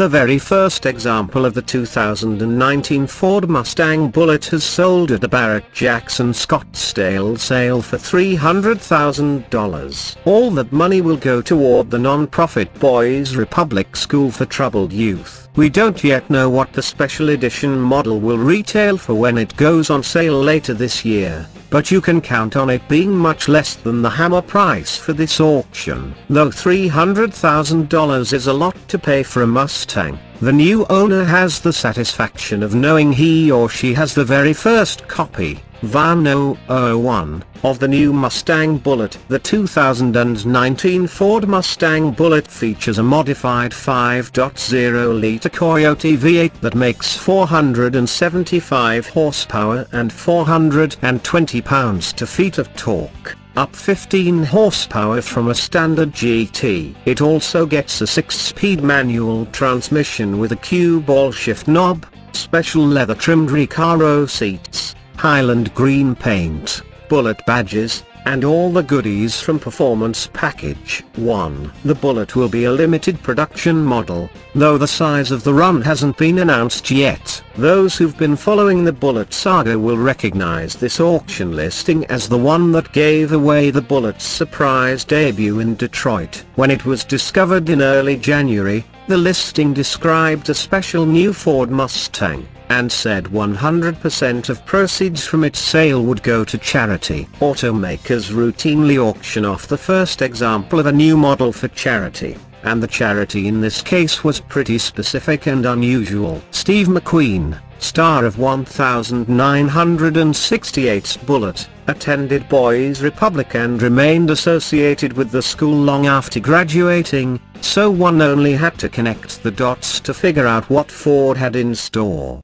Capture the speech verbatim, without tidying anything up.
The very first example of the two thousand nineteen Ford Mustang Bullitt has sold at the Barrett-Jackson Scottsdale sale for three hundred thousand dollars. All that money will go toward the non-profit Boys Republic School for Troubled Youth. We don't yet know what the special edition model will retail for when it goes on sale later this year, but you can count on it being much less than the hammer price for this auction. Though three hundred thousand dollars is a lot to pay for a Mustang, the new owner has the satisfaction of knowing he or she has the very first copy, V A N oh oh one, of the new Mustang Bullitt. The two thousand nineteen Ford Mustang Bullitt features a modified five point oh liter Coyote V eight that makes four hundred seventy-five horsepower and four hundred twenty pounds-to-feet of torque, up fifteen horsepower from a standard G T. It also gets a six-speed manual transmission with a cue ball shift knob, special leather-trimmed Recaro seats, Highland green paint, Bullitt badges, and all the goodies from Performance Package one. The Bullitt will be a limited production model, though the size of the run hasn't been announced yet. Those who've been following the Bullitt saga will recognize this auction listing as the one that gave away the Bullitt's surprise debut in Detroit. When it was discovered in early January, the listing described a special new Ford Mustang, and said one hundred percent of proceeds from its sale would go to charity. Automakers routinely auction off the first example of a new model for charity, and the charity in this case was pretty specific and unusual. Steve McQueen, star of nineteen sixty-eight's Bullitt, attended Boys Republic and remained associated with the school long after graduating, so one only had to connect the dots to figure out what Ford had in store.